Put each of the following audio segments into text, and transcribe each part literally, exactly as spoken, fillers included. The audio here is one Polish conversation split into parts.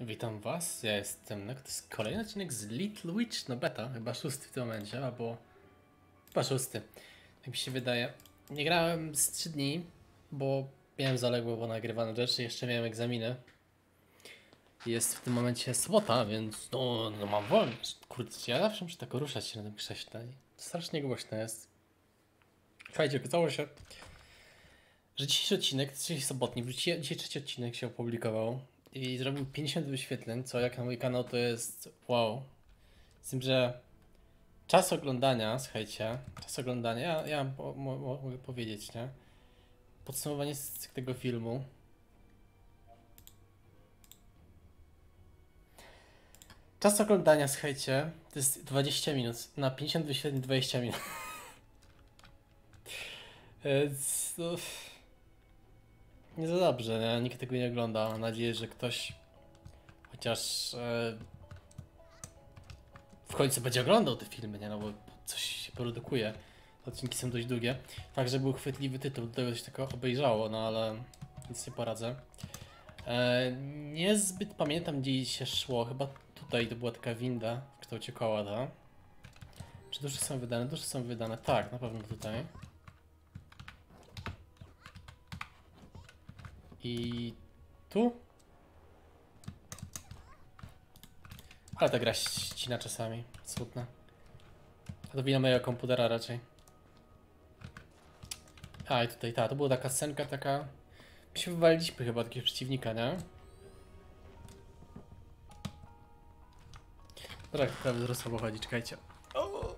Witam was, ja jestem Nek, to jest kolejny odcinek z Little Witch Nobeta, chyba szósty w tym momencie, albo chyba szósty, jak mi się wydaje. Nie grałem z trzy dni, bo miałem zaległe, bo nagrywane rzeczy, jeszcze miałem egzaminy. Jest w tym momencie sobota, więc no, no mam wolność. Kurczę, ja zawsze muszę tak ruszać się na tym krześle. Strasznie głośno jest. Słuchajcie, okazało się, że dzisiejszy odcinek, czyli sobotni, dzisiaj trzeci odcinek się opublikował i zrobił pięćdziesiąt wyświetleń, co jak na mój kanał to jest wow. Z tym, że czas oglądania, słuchajcie, czas oglądania, ja, ja mo, mo, mogę powiedzieć, nie? Podsumowanie z tego filmu. Czas oglądania, słuchajcie, to jest dwadzieścia minut, na pięćdziesiąt wyświetleń dwadzieścia minut. No, nie za dobrze, nie? Nikt tego nie ogląda. Mam nadzieję, że ktoś chociaż e, w końcu będzie oglądał te filmy, nie? No bo coś się produkuje. Odcinki są dość długie. Także był chwytliwy tytuł, do tego się tylko obejrzało, no ale nic nie poradzę. E, niezbyt pamiętam, gdzie się szło. Chyba tutaj to była taka winda, w kształcie koła, tak? Czy dusze są wydane? Dusze są wydane. Tak, na pewno tutaj. I tu? Ale ta gra ścina czasami, smutna. A to wina mojego komputera raczej. A i tutaj ta, to była taka scenka taka... My się wywaliliśmy chyba od jakiegoś przeciwnika, nie? Dobra, prawie wzrosła, bo chodzi, czekajcie. O!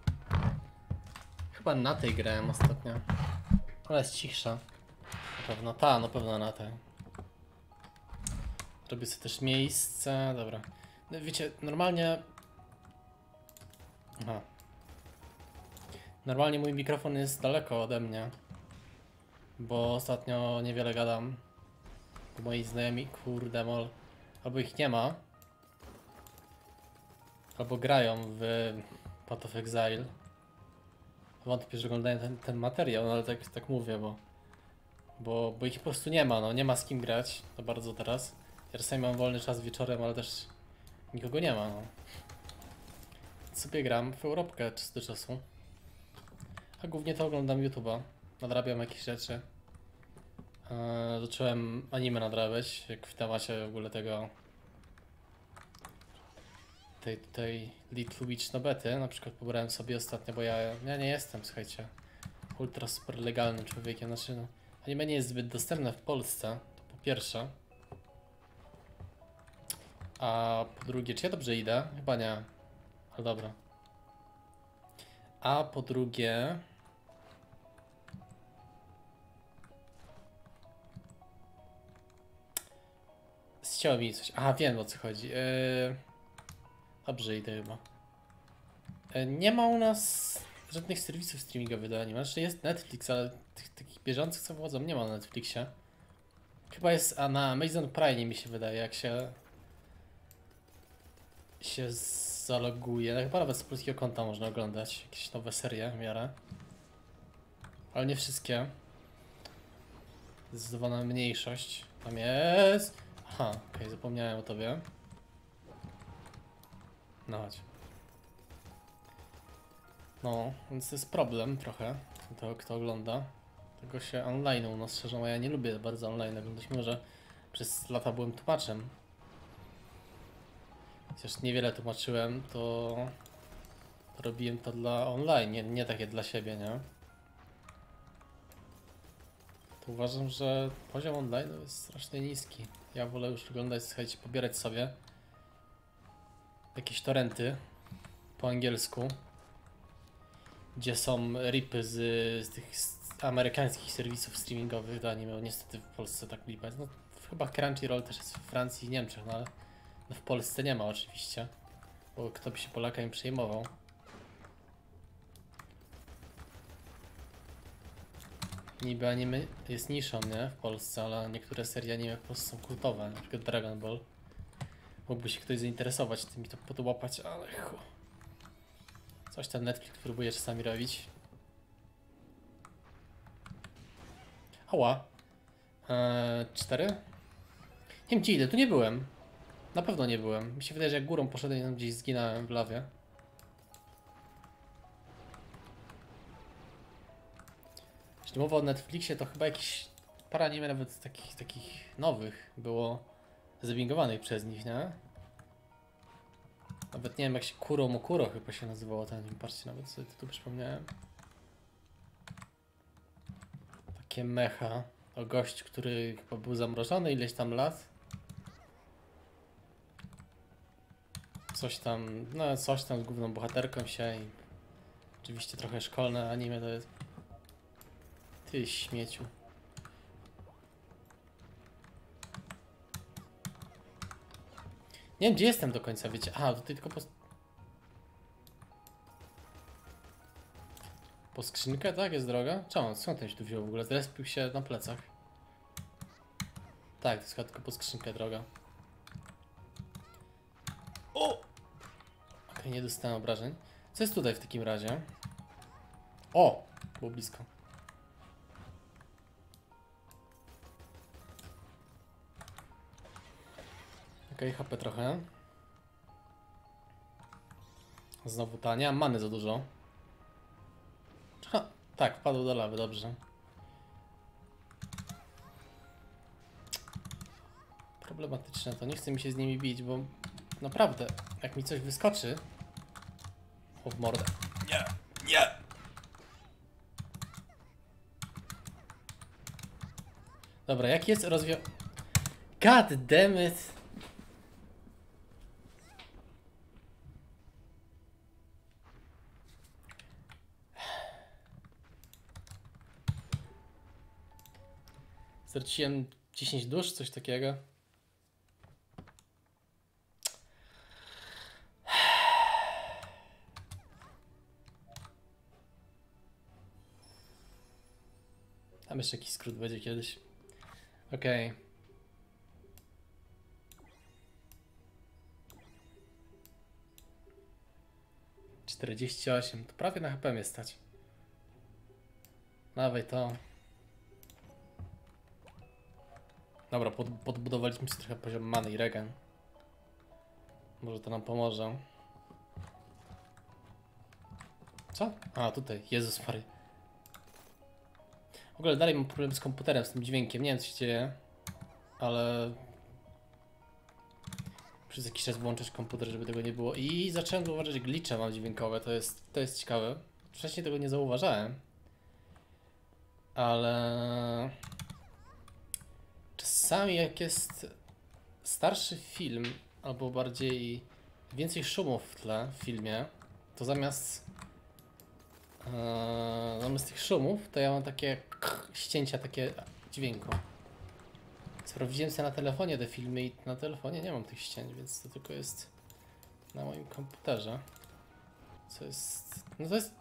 Chyba na tej grałem ostatnio. Ona jest cichsza. Na pewno ta, na pewno na tej. Robię sobie też miejsce, dobra. No, wiecie, normalnie... Aha. Normalnie mój mikrofon jest daleko ode mnie. Bo ostatnio niewiele gadam. Bo moi znajomi, kurde mol. Albo ich nie ma. Albo grają w Path of Exile. Wątpię, że oglądają ten, ten materiał, no ale tak, tak mówię, bo, bo... Bo ich po prostu nie ma, no nie ma z kim grać. To bardzo teraz. Ja czasami mam wolny czas wieczorem, ale też nikogo nie ma, no. Sobie gram w Europkę do czasu. A głównie to oglądam YouTube'a. Nadrabiam jakieś rzeczy. Eee, zacząłem anime nadrabiać, jak w temacie w ogóle tego... Tej tutaj Little Witch Nobety. Na przykład pobrałem sobie ostatnio, bo ja, ja nie jestem, słuchajcie, ultra super legalnym człowiekiem. Znaczy, no, anime nie jest zbyt dostępne w Polsce, to po pierwsze. A po drugie, czy ja dobrze idę? Chyba nie, ale dobra. A po drugie... Zcięło mi coś. Aha, wiem o co chodzi. Yy... Dobrze idę chyba. Yy, nie ma u nas żadnych serwisów streamingowych do anime. Znaczy jest Netflix, ale tych takich bieżących co wchodzą nie ma na Netflixie. Chyba jest a na Amazon Prime mi się wydaje, jak się... się zaloguje. No, chyba nawet z polskiego konta można oglądać jakieś nowe serie w miarę. Ale nie wszystkie. Zdecydowana mniejszość. Tam jest. Aha, okej, okay, zapomniałem o tobie. No chodź. No, więc to jest problem trochę. To kto ogląda. Tego się online u nas szerzą, a ja nie lubię bardzo online. Być może przez lata byłem tłumaczem. Chociaż niewiele tłumaczyłem, to robiłem to dla online, nie, nie takie dla siebie, nie? To uważam, że poziom online jest strasznie niski. Ja wolę już oglądać, słuchajcie, pobierać sobie jakieś torrenty po angielsku, gdzie są ripy z, z tych z amerykańskich serwisów streamingowych do anime. Niestety w Polsce tak lipa. No, chyba Crunchyroll też jest w Francji i Niemczech, no ale... No w Polsce nie ma oczywiście, bo kto by się Polaka im przejmował. Niby anime jest niszą, nie? W Polsce, ale niektóre serie anime po prostu są kultowe, na przykład Dragon Ball. Mógłby się ktoś zainteresować tym i to podłapać, ale chu. Coś tam Netflix próbuje czasami robić. Ała. Eee, cztery? Nie wiem gdzie idę, tu nie byłem. Na pewno nie byłem. Mi się wydaje, że jak górą poszedłem, tam gdzieś zginąłem w lawie. Jeśli mowa o Netflixie, to chyba jakiś parę anime nawet takich, takich nowych było zdubbingowanych przez nich, nie? Nawet nie wiem, jak się Kuro Mokuro chyba się nazywało ten anime, patrzcie, nawet sobie tu przypomniałem. Takie mecha o gość, który chyba był zamrożony ileś tam lat. Coś tam, no coś tam z główną bohaterką się i oczywiście trochę szkolne anime to jest. Ty śmieciu. Nie wiem, gdzie jestem do końca, wiecie. Aha, tutaj tylko po... Po skrzynkę, tak? Jest droga? Czemu? Skąd ten się tu wziął w ogóle? Zrespił się na plecach. Tak, to jest tylko po skrzynkę droga. O! Okej, okay, nie dostałem obrażeń. Co jest tutaj w takim razie? O! Było blisko. Okej, okay, H P trochę. Znowu tania, many za dużo. Ha, tak, wpadł do lawy, dobrze. Problematyczne to, nie chce mi się z nimi bić, bo naprawdę, jak mi coś wyskoczy... O, w mordę. Nie, nie! Dobra, jak jest rozwią... God damn it! Straciłem dziesięć dusz, coś takiego. Tam jeszcze jakiś skrót będzie kiedyś. Okej. Okay. czterdzieści osiem. To prawie na H P mnie stać. Nawet to. Dobra, pod, podbudowaliśmy sobie trochę poziom many i regen. Może to nam pomoże. Co? A, tutaj. Jezus Mary. W ogóle dalej mam problem z komputerem, z tym dźwiękiem. Nie wiem, co się dzieje, ale... Przez jakiś czas włączyć komputer, żeby tego nie było. I zacząłem zauważyć, że glitche mam dźwiękowe. To jest, to jest ciekawe. Wcześniej tego nie zauważałem. Ale... Czasami jak jest starszy film, albo bardziej więcej szumów w tle w filmie, to zamiast, yy, zamiast tych szumów, to ja mam takie krr, ścięcia, takie dźwięku. Sprawdziłem sobie na telefonie te filmy i na telefonie nie mam tych ścięć, więc to tylko jest na moim komputerze. Co jest... No to jest...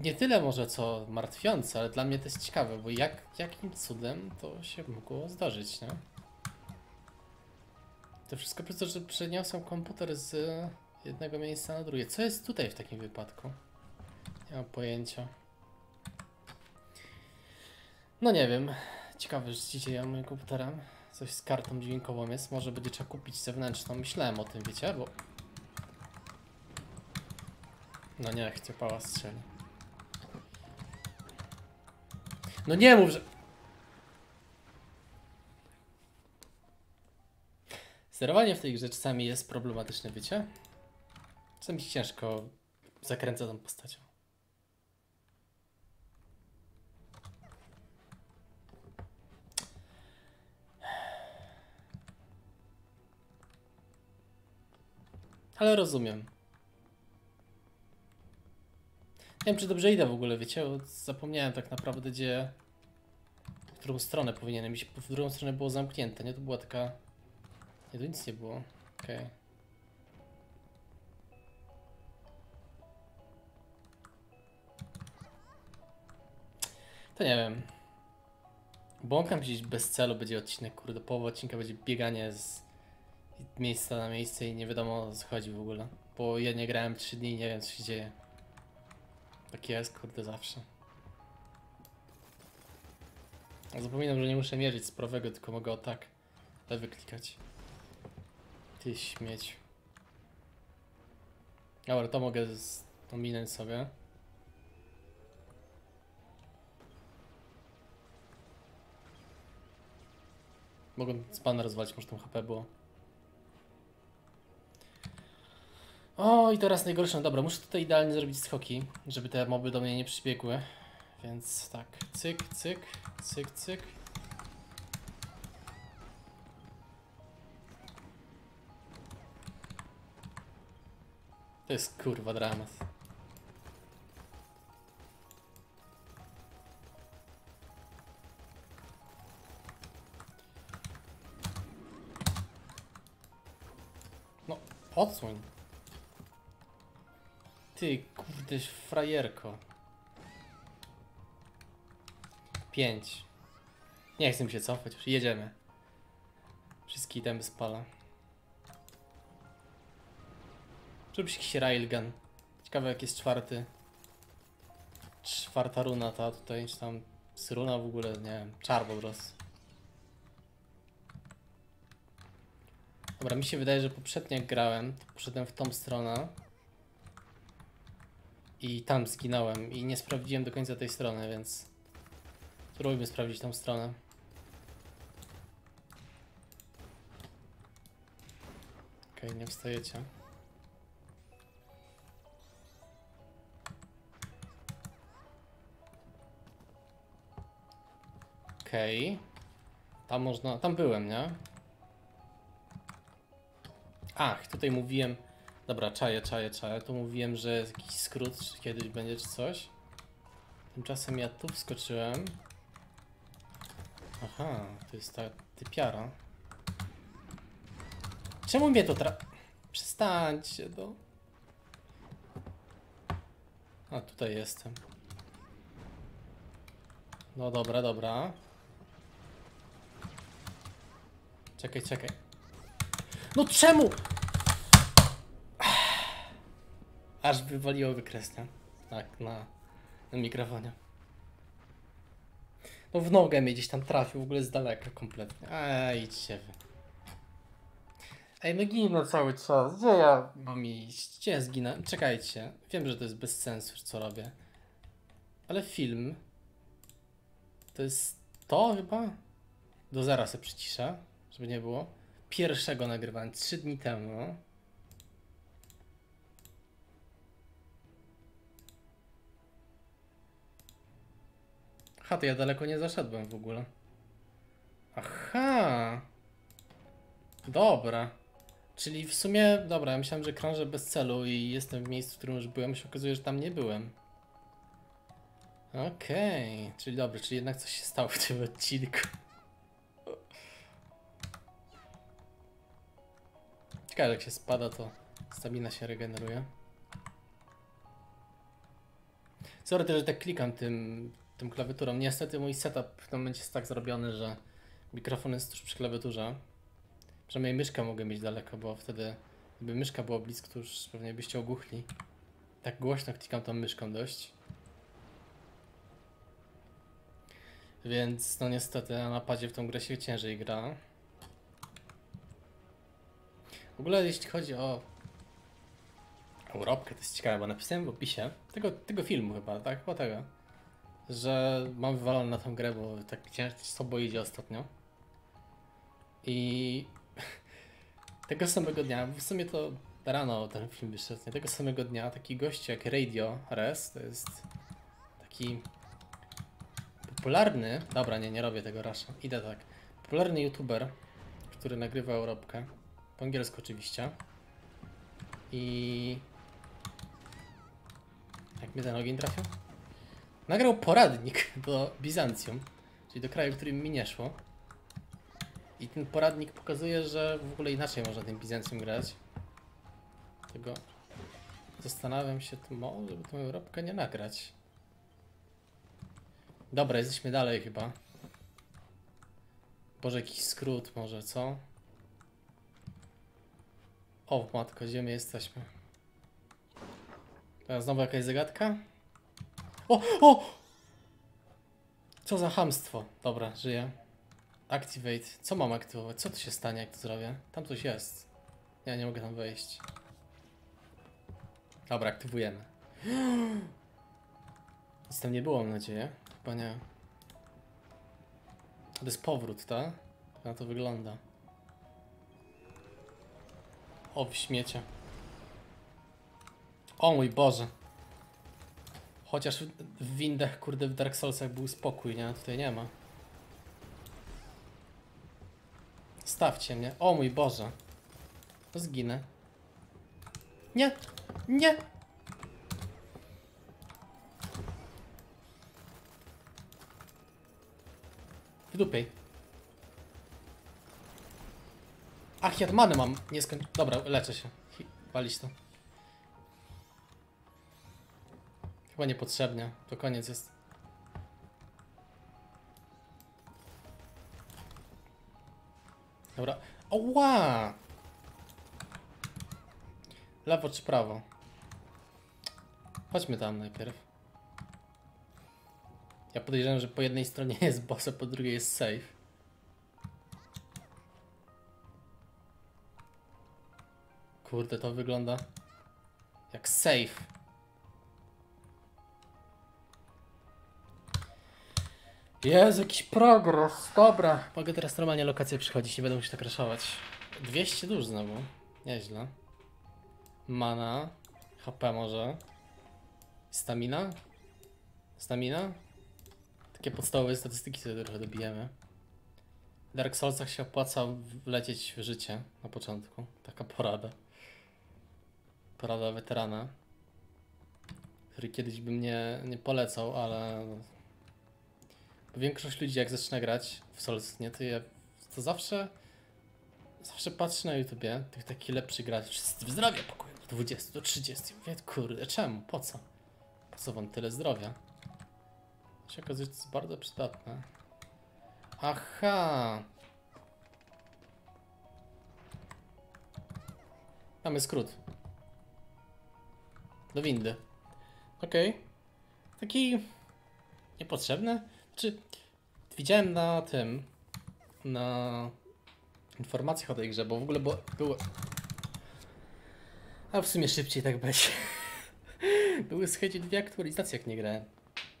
Nie tyle może co martwiące, ale dla mnie to jest ciekawe, bo jak, jakim cudem to się mogło zdarzyć, nie? To wszystko przez to, że przeniosłem komputer z jednego miejsca na drugie. Co jest tutaj w takim wypadku? Nie mam pojęcia. No nie wiem. Ciekawe, że dzisiaj ja moim komputerem. Coś z kartą dźwiękową jest. Może będzie trzeba kupić zewnętrzną. Myślałem o tym, wiecie, bo... No nie, chcę pała strzeli. No nie mów, że... Sterowanie w tej grze czasami jest problematyczne, wiecie? Czasami się ciężko zakręca tą postacią. Ale rozumiem. Nie wiem, czy dobrze idę w ogóle, wiecie, bo zapomniałem tak naprawdę, gdzie... W którą stronę powinienem iść, w drugą stronę było zamknięte, nie? To była taka... Nie, to nic nie było, okej. Okay. To nie wiem. Błąkam gdzieś bez celu, będzie odcinek, kurde, połowa odcinka będzie bieganie z miejsca na miejsce i nie wiadomo, o co chodzi w ogóle. Bo ja nie grałem trzy dni i nie wiem, co się dzieje. Tak jest, kurde, zawsze. Zapominam, że nie muszę mierzyć z prawego, tylko mogę o tak lewy klikać. Ty śmieć. Dobra, to mogę ominąć sobie. Mogłem spana rozwalić, może tam H P było. O, i teraz najgorsze. Dobra, muszę tutaj idealnie zrobić skoki, żeby te moby do mnie nie przybiegły. Więc tak, cyk, cyk, cyk, cyk. To jest kurwa dramat. No, odsłoń. Ty kurde frajerko. Pięć. Nie chcę mi się cofać, już jedziemy. Wszystkie itemy spala. Żebyś jakiś railgun. Ciekawe jak jest czwarty. Czwarta runa ta tutaj, czy tam z runa w ogóle, nie wiem, czar po prostu. Dobra, mi się wydaje, że poprzednio jak grałem, to poszedłem w tą stronę. I tam zginąłem i nie sprawdziłem do końca tej strony, więc spróbujmy sprawdzić tą stronę. Okej, okay, nie wstajecie. Okej. Okay. Tam można... Tam byłem, nie? Ach, tutaj mówiłem... Dobra, czaję, czaję, czaję. Tu mówiłem, że jakiś skrót czy kiedyś będzie, czy coś. Tymczasem ja tu wskoczyłem. Aha, to jest ta typiara. Czemu mnie to tra... Przestańcie, do... A, tutaj jestem. No dobra, dobra. Czekaj, czekaj. No czemu?! Aż wywaliło wykresnie. Tak, na, na mikrofonie. No w nogę mnie gdzieś tam trafił, w ogóle z daleka kompletnie. A idźcie wy. Ej, my ginę cały czas, gdzie ja mam iść? Gdzie ja zginę? Czekajcie, wiem, że to jest bez sensu, co robię. Ale film... To jest to chyba? Do zera se przyciszę, żeby nie było. Pierwszego nagrywałem trzy dni temu. Aha, to ja daleko nie zaszedłem w ogóle. Aha. Dobra. Czyli w sumie, dobra, ja myślałem, że krążę bez celu i jestem w miejscu, w którym już byłem, się okazuje, że tam nie byłem. Okej, okay. Czyli dobrze, czyli jednak coś się stało w tym odcinku. Ciekawe, jak się spada, to stamina się regeneruje. Sorry, że tak klikam tym... Tą klawiaturą. Niestety mój setup w tym momencie jest tak zrobiony, że mikrofon jest tuż przy klawiaturze. Przynajmniej myszkę mogę mieć daleko, bo wtedy gdyby myszka była blisko, to już pewnie byście ogłuchli. Tak głośno klikam tą myszką dość. Więc no niestety na padzie w tą grę się ciężej gra. W ogóle jeśli chodzi o Europkę, to jest ciekawe, bo napisałem w opisie tego, tego filmu chyba, tak? Chyba tego. Że mam wywalone na tą grę, bo tak słabo idzie ostatnio. I tego samego dnia, w sumie to rano ten film wyszedł, tego samego dnia taki gościu jak Radio Res, to jest taki popularny, dobra nie, nie robię tego rasza, idę tak, popularny youtuber, który nagrywa Europkę, po angielsku oczywiście. I jak mnie ten ogień trafił? Nagrał poradnik do Bizancjum, czyli do kraju, w którym mi nie szło. I ten poradnik pokazuje, że w ogóle inaczej można tym Bizancjum grać. Dlatego zastanawiam się, może żeby tą Europkę nie nagrać. Dobra, jesteśmy dalej chyba. Boże, jakiś skrót może, co? O, matko, gdzie my jesteśmy? Teraz znowu jakaś zagadka? O, o! Co za chamstwo. Dobra, żyję. Activate. Co mam aktywować? Co tu się stanie, jak to zrobię? Tam coś jest. Ja nie mogę tam wejść. Dobra, aktywujemy. Nic tam nie było, mam nadzieję. Chyba nie. To jest powrót, tak? Na to wygląda. O, w śmiecie. O mój Boże. Chociaż w windach, kurde, w Dark Soulsach był spokój, nie? Tutaj nie ma. Stawcie mnie. O mój Boże. Zginę. Nie! Nie! Wydupij. Ach, ja many mam. Nie skoń... Dobra, leczę się. Walić to. Chyba niepotrzebnie. To koniec jest. Dobra. Oła! Lewo czy prawo? Chodźmy tam najpierw. Ja podejrzewam, że po jednej stronie jest boss, a po drugiej jest safe. Kurde, to wygląda jak safe. Jest jakiś progres, dobra. Mogę teraz normalnie lokację przychodzić, nie będę musiał tak raszować. dwieście dusz znowu, nieźle. Mana, H P może. Stamina? Stamina? Takie podstawowe statystyki sobie trochę dobijemy. W Dark Soulsach się opłaca wlecieć w życie na początku. Taka porada. Porada weterana. Który kiedyś bym nie, nie polecał, ale... Większość ludzi jak zaczyna grać w Souls, nie, to ja to zawsze zawsze patrzę na YouTubie tych takich lepszych graczy, wszyscy w zdrowie pakują do dwudziestu, do trzydziestu. Mówię, kurde, czemu? Po co? Po co wam tyle zdrowia? To się okazuje, że to jest bardzo przydatne. Aha! Mamy skrót. Do windy. Okej. Okay. Taki... niepotrzebny. Czy widziałem na tym, na informacjach o tej grze, bo w ogóle było, było... a w sumie szybciej tak będzie. Były z chęci dwie aktualizacje, jak nie grałem.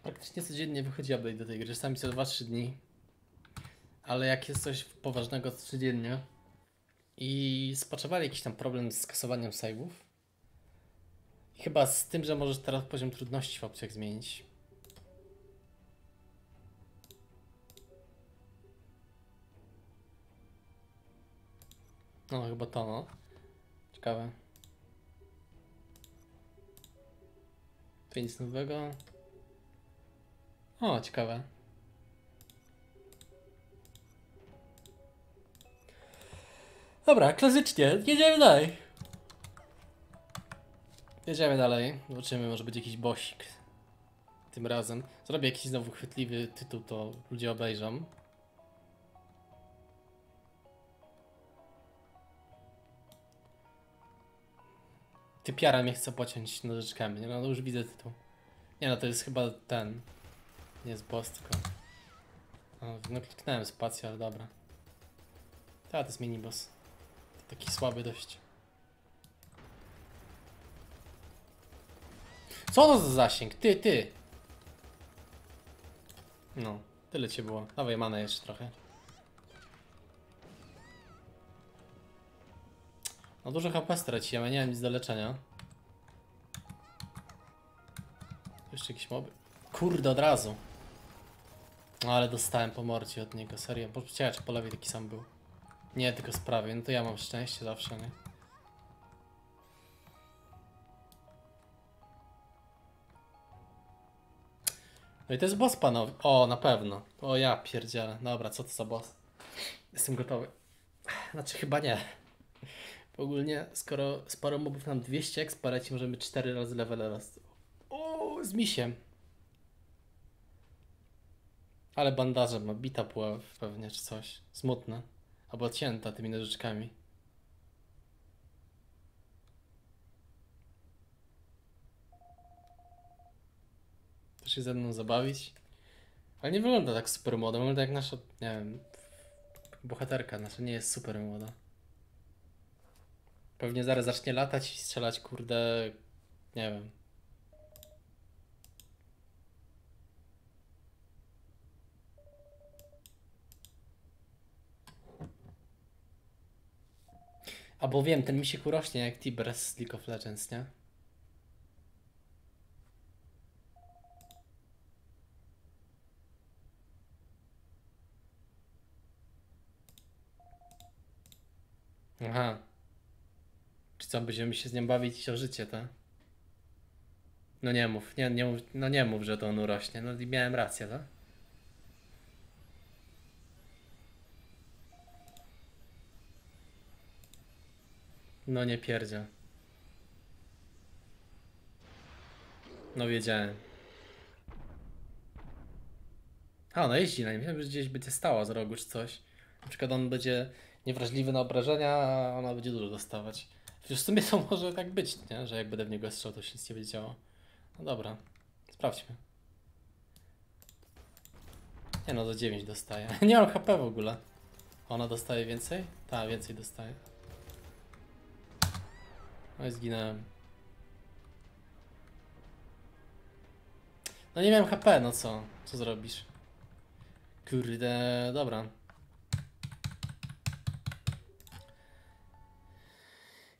Praktycznie codziennie wychodzi update do tej gry, czasami co dwa trzy dni. Ale jak jest coś poważnego codziennie i spaczowali jakiś tam problem z kasowaniem save'ów. I chyba z tym, że możesz teraz poziom trudności w opcjach zmienić. No chyba to, no. Ciekawe. Tu nic nowego. O, ciekawe. Dobra, klasycznie. Jedziemy dalej. Jedziemy dalej. Zobaczymy, może być jakiś bossik. Tym razem. Zrobię jakiś znowu chwytliwy tytuł, to ludzie obejrzą. Typiara mnie chce pociąć nożyczkami, no, no już widzę tytuł. Nie no, to jest chyba ten. Nie jest boss, tylko... No, no kliknąłem spację, ale dobra. Ta, to jest miniboss. To taki słaby dość. Co to za zasięg? Ty, ty! No, tyle cię było. Dawaj manę jeszcze trochę. No dużo H P straciłem, ja nie mam nic do leczenia. Jeszcze jakieś moby. Kurde, od razu. No ale dostałem po morcie od niego, serio. Ciekawe, czy po lewej taki sam był. Nie, tylko z prawej, no to ja mam szczęście zawsze, nie? No i to jest boss, panowie. O, na pewno. O ja pierdzielę. Dobra, co to za boss? Jestem gotowy. Znaczy chyba nie. Ogólnie, skoro sporo mobów nam dwieście expa leci, możemy cztery razy level raz. O, z misiem. Ale bandaże ma, bita pław pewnie, czy coś. Smutna. Albo cięta tymi nożyczkami. Chcesz się ze mną zabawić? Ale nie wygląda tak super młodo, wygląda jak nasza, nie wiem, bohaterka nasza nie jest super młoda. Pewnie zaraz zacznie latać i strzelać, kurde, nie wiem. Albo wiem, ten misik urośnie jak Tibbers z League of Legends, nie? Aha. Czy co, będziemy się z nią bawić o życie, tak? No nie mów, nie, nie mów, no nie mów, że to on urośnie, no i miałem rację, tak? No nie pierdzia. No wiedziałem. A ona jeździ na nim, że gdzieś będzie stała z rogu czy coś. Na przykład on będzie niewrażliwy na obrażenia, a ona będzie dużo dostawać. W sumie to może tak być, nie? Że jak będę w niego strzelał, to się nic nie będzie działo. No dobra, sprawdźmy. Nie no, do dziewięć dostaje. Nie mam H P w ogóle. Ona dostaje więcej? Ta, więcej dostaje. No i zginąłem. No nie miałem H P, no co? Co zrobisz? Kurde, dobra.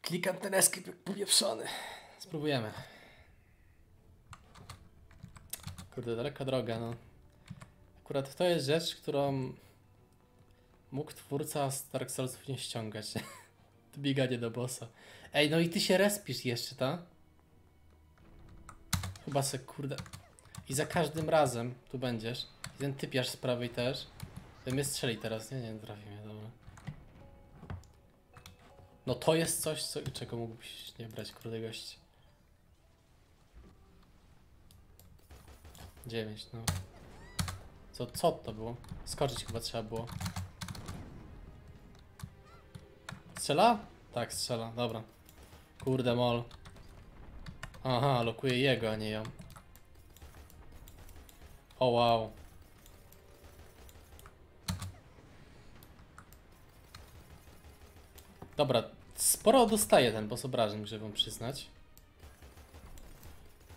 Klikam ten escape jak powieprzony. Spróbujemy. Kurde, daleka droga, no. Akurat to jest rzecz, którą mógł twórca z Dark Soulsów nie ściągać. To bieganie do bossa. Ej, no i ty się respisz jeszcze, ta? Chyba se, kurde. I za każdym razem tu będziesz. I ten typiarz z prawej też. Ten mnie strzeli teraz, nie? Nie, trafi mnie, dobra. No to jest coś, co, czego mógłbyś nie brać, kurde gości. dziewięć, no. Co, co to było? Skoczyć chyba trzeba było. Strzela? Tak, strzela, dobra. Kurde mol. Aha, lokuje jego, a nie ją. O wow. Dobra, sporo dostaje ten boss obrażeń, muszę wam przyznać.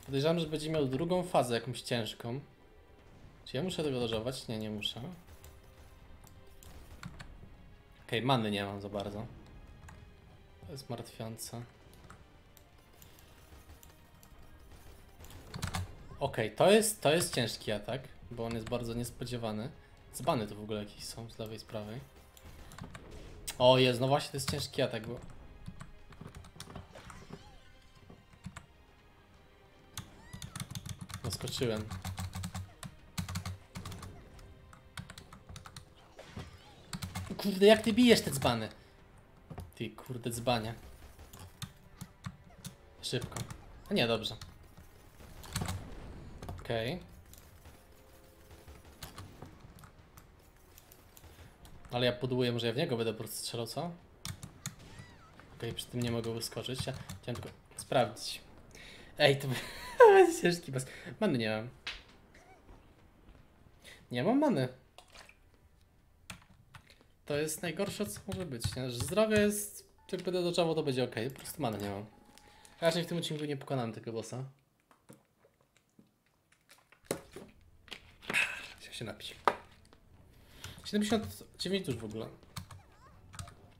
Podejrzewam, że będzie miał drugą fazę jakąś ciężką. Czy ja muszę tego dożować? Nie, nie muszę. Okej, okay, many nie mam za bardzo. To jest martwiące. Okej, okay, to jest, to jest ciężki atak, bo on jest bardzo niespodziewany. Zbany to w ogóle jakieś są z lewej, z prawej. O jest, no właśnie to jest ciężki atak, bo... Zaskoczyłem. Kurde, jak ty bijesz te dzbany? Ty kurde dzbanie. Szybko. A nie, dobrze. Okej. Okay. Ale ja podłuję, może ja w niego będę po prostu strzelał, co? Okej, okay, przy tym nie mogę wyskoczyć. Ja chciałem tylko sprawdzić. Ej, to będzie ciężki boss. Many nie mam. Nie mam many. To jest najgorsze, co może być, nie? Że zdrowie jest... Jak będę doczało, to będzie ok. Po prostu mana nie mam. Raczej w tym odcinku nie pokonam tego bossa. Chciałem się napić. siedemdziesiąt dziewięć już w ogóle.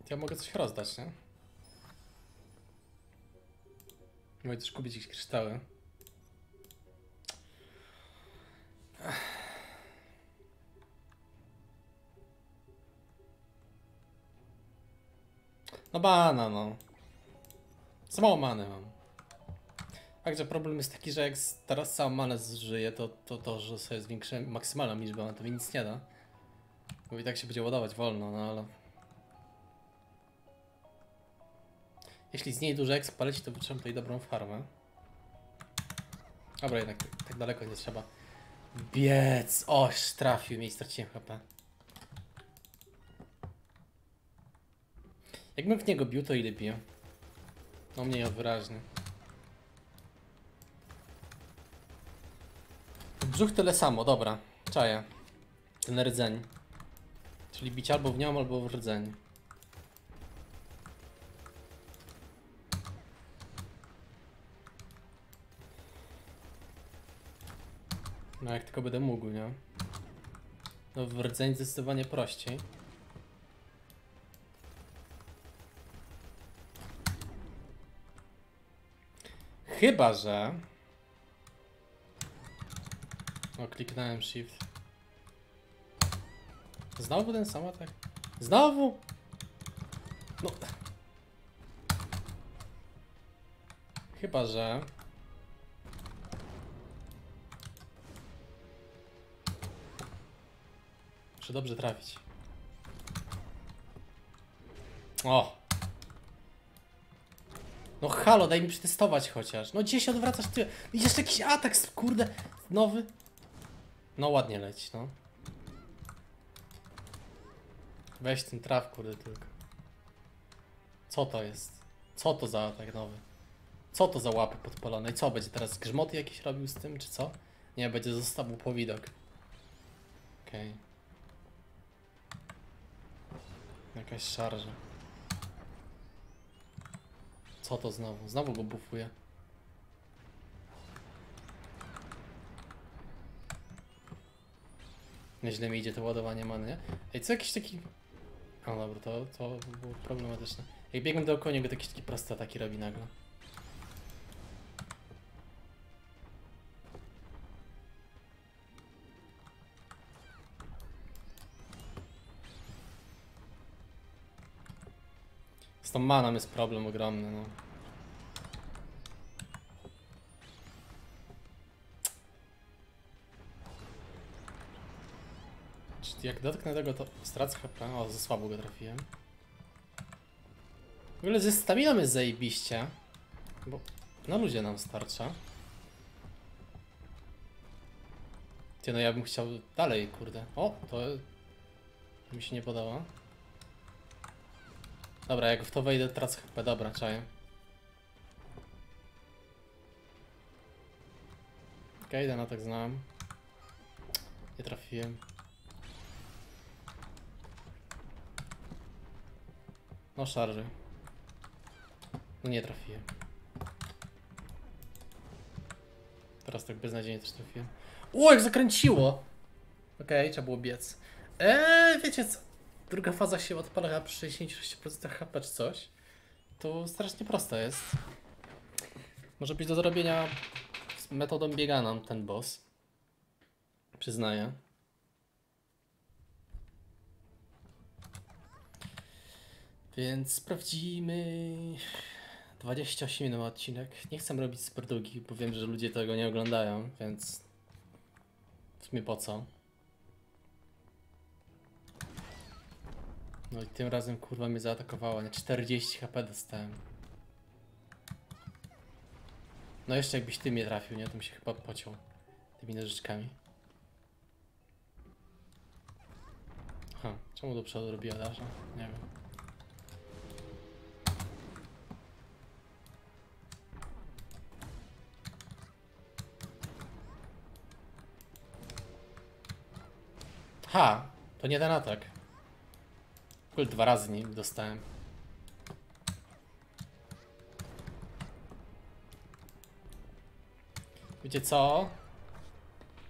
Ja mogę coś rozdać, nie? Mogę też kupić jakieś kryształy. No bana, no. Za mało many mam. Także problem jest taki, że jak teraz całą manę zużyję, to, to to, że sobie zwiększę maksymalną liczbę, to mi nic nie da. Bo i tak się będzie ładować wolno, no ale... Jeśli z niej dużo exp leci, to wytrzymam tutaj dobrą farmę. Dobra, jednak tak daleko nie trzeba biec. Oż, trafił mnie i straciłem H P. Jakbym w niego bił, to ile biję? No mniej wyraźnie. Brzuch tyle samo, dobra. Czaję. Ten rdzeń. Czyli bić albo w nią, albo w rdzeniu. No jak tylko będę mógł, nie? No w rdzeniu zdecydowanie prościej. Chyba że... O, kliknąłem shift. Znowu ten sam atak? Znowu? No. Chyba że... Muszę dobrze trafić. O! No halo, daj mi przetestować chociaż. No gdzie się odwracasz ty? Jeszcze jakiś atak, kurde, nowy. No ładnie leci, no. Weź ten traf, kurde, tylko. Co to jest? Co to za atak nowy? Co to za łapy podpalone? I co, będzie teraz grzmoty jakieś robił z tym, czy co? Nie, będzie został mu powidok. Okej. Okay. Jakaś szarża. Co to znowu? Znowu go bufuje. Nieźle mi idzie to ładowanie many, nie? Ej, co jakiś taki... O dobra, to, to było problematyczne. Jak biegłem dookoła niego, to jakieś takie proste ataki robi nagle. Z tą maną jest problem ogromny, no. Jak dotknę tego, to stracę H P. O, za słabo go trafiłem. W ogóle ze staminą jest zajebiście, bo na ludzie nam starcza. Ty, no ja bym chciał dalej, kurde. O, to mi się nie podoba. Dobra, jak w to wejdę, tracę H P. Dobra, czaję. Okej, ten atak znałem. Nie trafiłem. No szarży. No nie trafiłem. Teraz tak beznadziejnie też trafiłem. O, jak zakręciło! Okej, okay, trzeba było biec. Eee, wiecie co? Druga faza się odpala przy sześćdziesięciu sześciu procentach H P czy coś. To strasznie prosta jest. Może być do zrobienia z metodą bieganą ten boss. Przyznaję. Więc sprawdzimy. dwadzieścia osiem minut odcinek. Nie chcę robić super długi, bo wiem, że ludzie tego nie oglądają, więc w sumie po co. No i tym razem kurwa mnie zaatakowała. Na czterdzieści HP dostałem. No jeszcze jakbyś ty mnie trafił, nie? To mi się chyba pociął tymi nożyczkami. Ha, czemu do przodu robiła Dasza? Nie wiem. Ha! To nie ten atak. W ogóle dwa razy nim dostałem. Wiecie co?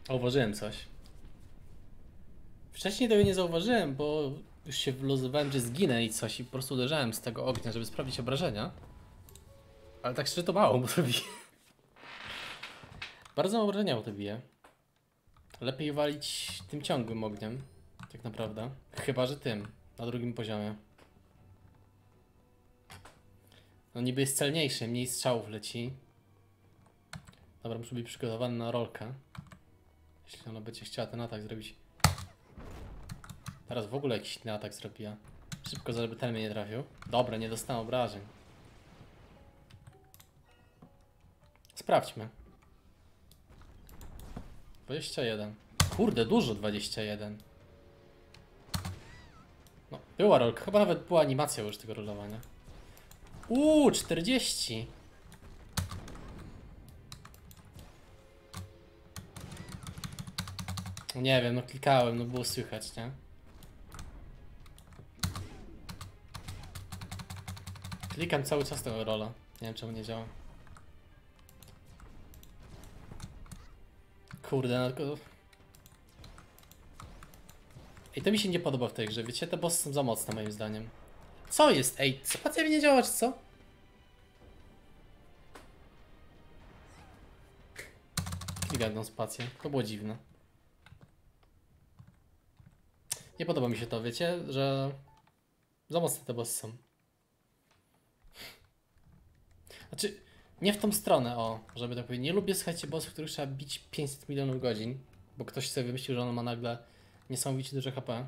Zauważyłem coś. Wcześniej tego nie zauważyłem, bo już się wyluzowałem, że zginę i coś i po prostu uderzałem z tego ognia, żeby sprawdzić obrażenia. Ale tak szczerze to mało mu to bije. Bardzo mało obrażenia mu to bije. Lepiej walić tym ciągłym ogniem, tak naprawdę. Chyba że tym, na drugim poziomie. No niby jest celniejszy, mniej strzałów leci. Dobra, muszę być przygotowany na rolkę. Jeśli ona będzie chciała ten atak zrobić. Teraz w ogóle jakiś inny atak zrobiła. Szybko, żeby ten mnie nie trafił. Dobra, nie dostałem obrażeń. Sprawdźmy. dwadzieścia jeden. Kurde, dużo dwadzieścia jeden. No, była rolka. Chyba nawet była animacja już tego rolowania. Uuu, czterdzieści. Nie wiem, no klikałem, no było słychać, nie? Klikam cały czas tego rola. Nie wiem czemu nie działa. Kurde, no tylko... Ej, to mi się nie podoba w tej grze, wiecie? Te bossy są za mocne moim zdaniem. Co jest? Ej, spacja mi nie działa, czy co? Klikam tą spację, to było dziwne. Nie podoba mi się to, wiecie? Że... Za mocne te bossy są. Znaczy, nie w tą stronę, o, żeby tak powiedzieć. Nie lubię, słuchajcie, bossów, których trzeba bić pięćset milionów godzin, bo ktoś sobie wymyślił, że on ma nagle niesamowicie duże H P.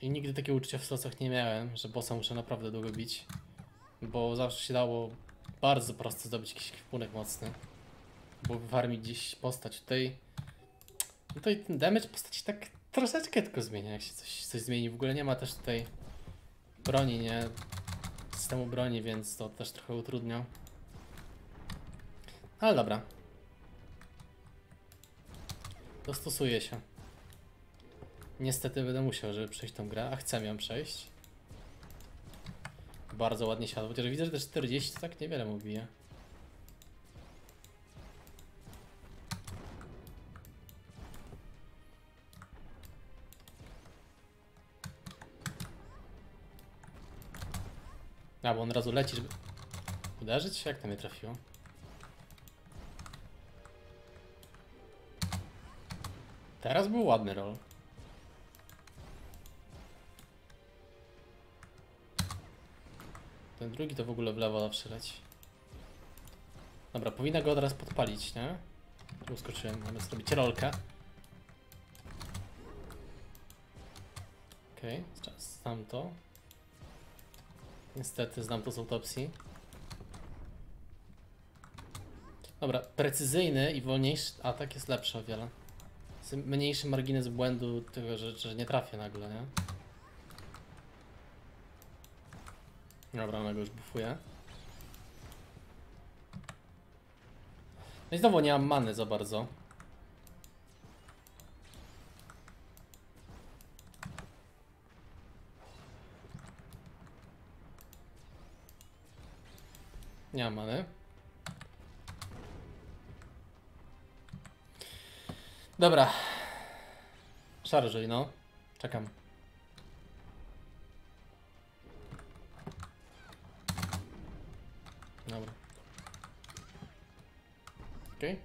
I nigdy takie uczucia w slotach nie miałem, że bossa muszę naprawdę długo bić, bo zawsze się dało bardzo prosto zdobyć jakiś wpłynek mocny, bo wyfarmić gdzieś postać tutaj. No to i ten damage postaci tak troszeczkę tylko zmienia, jak się coś, coś zmieni. W ogóle nie ma też tutaj broni, nie? Systemu broni, więc to też trochę utrudnia. Ale dobra. Dostosuję się. Niestety będę musiał, żeby przejść tą grę, a chcę ją przejść. Bardzo ładnie siadło, chociaż widzę, że te czterdzieści to tak niewiele mu bije. A, bo on od razu leci, żeby uderzyć? Jak to mnie trafiło? Teraz był ładny roll. Ten drugi to w ogóle w lewo zawsze leci. Dobra, powinna go teraz podpalić, nie? Uskoczyłem, mamy zrobić rolkę. Okej, okay, znam to. Niestety znam to z autopsji. Dobra, precyzyjny i wolniejszy atak jest lepszy o wiele. Jest mniejszy margines błędu tego, że, że nie trafię nagle, nie? Dobra, ona go już bufuje. No i znowu nie mam many za bardzo. Nie mam many. Dobra. Szarżuj, no. Czekam. Dobra. Okej. Okay.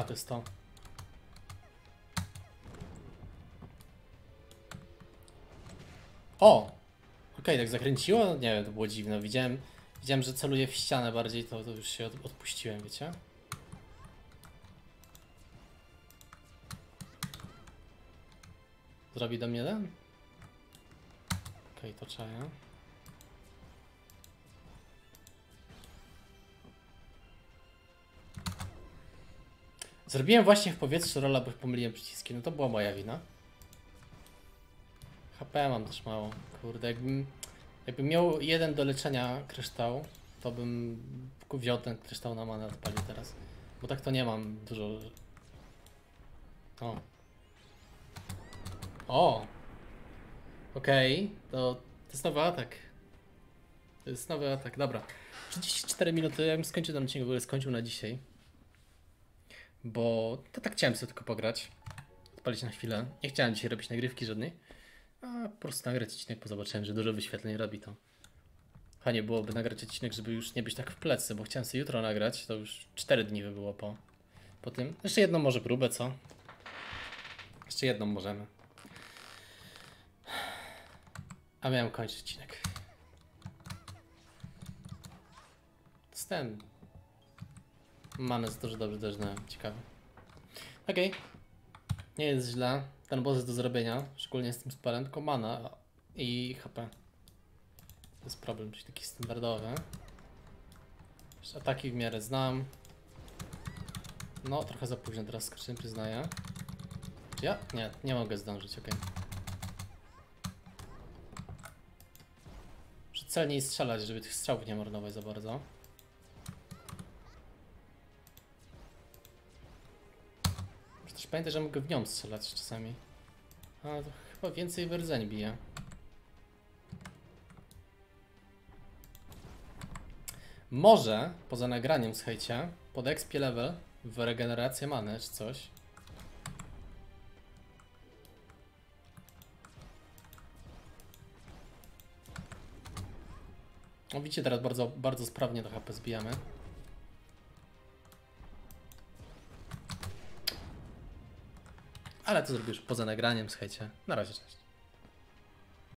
A, to jest to. O! Okej, okay, tak zakręciło? Nie wiem, to było dziwne. Widziałem, widziałem, że celuje w ścianę bardziej, to, to już się od, odpuściłem, wiecie? Zrobi do mnie ten? Okej, okay, to czaję. Zrobiłem właśnie w powietrzu rola, bo pomyliłem przyciski. No to była moja wina. H P mam też mało, kurde, jakbym, jakbym miał jeden do leczenia kryształ, to bym wziął ten kryształ na manę odpalił teraz, bo tak to nie mam dużo. O, o, okej, okay. To, to jest nowy atak, to jest nowy atak, dobra, trzydzieści cztery minuty, ja bym skończył ten odcinek, w ogóle skończył na dzisiaj, bo to tak chciałem sobie tylko pograć, odpalić na chwilę, nie chciałem dzisiaj robić nagrywki żadnej. A po prostu nagrać odcinek, bo zobaczyłem, że dużo wyświetleń robi to. Fajnie byłoby nagrać odcinek, żeby już nie być tak w plecy, bo chciałem sobie jutro nagrać, to już cztery dni by było po, po tym. Jeszcze jedną może próbę, co? Jeszcze jedną możemy. A miałem kończyć odcinek. Stem. Manę za to, że dobrze dożynałem. Ciekawe. Okej. Okay. Nie jest źle. Ten boss jest do zrobienia, szczególnie z tym spelem, tylko mana i H P. To jest problem, czyli taki standardowy. Jeszcze ataki w miarę znam. No, trochę za późno teraz skoczyłem, przyznaję. Czy ja? Nie, nie mogę zdążyć, okej. Okay. Muszę celniej strzelać, żeby tych strzałów nie marnować za bardzo. Też pamiętaj, że mogę w nią strzelać czasami. Ale to chyba więcej w rdzeń bije. Może, poza nagraniem, słuchajcie, pod expie level w regenerację many czy coś. No widzicie, teraz bardzo, bardzo sprawnie do H P zbijamy. Ale to zrobisz poza nagraniem, słuchajcie. Na razie, cześć.